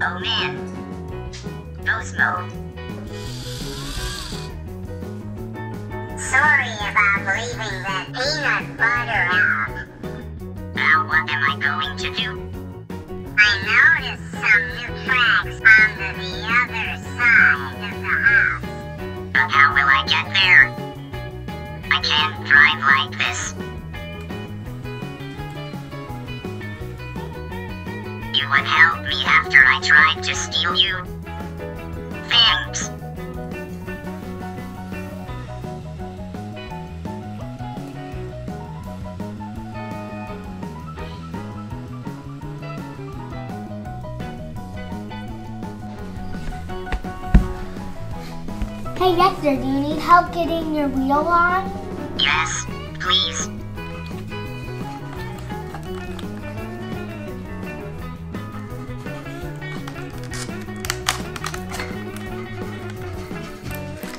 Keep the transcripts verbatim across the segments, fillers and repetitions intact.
Oh man. Cozmo. Sorry about leaving that peanut butter out. Now what am I going to do? I noticed some new tracks on the other side of the house. But how will I get there? I can't drive like this. You would help me after I tried to steal you. Thanks. Hey Vector, do you need help getting your wheel on? Yes, please.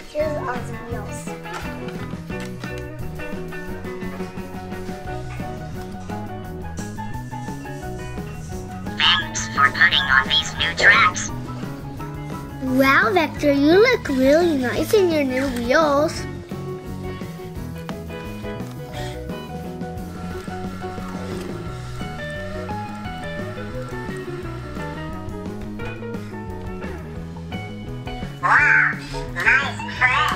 Here's all the wheels. Thanks for putting on these new tracks. Wow, Vector, you look really nice in your new wheels. Wow, nice track.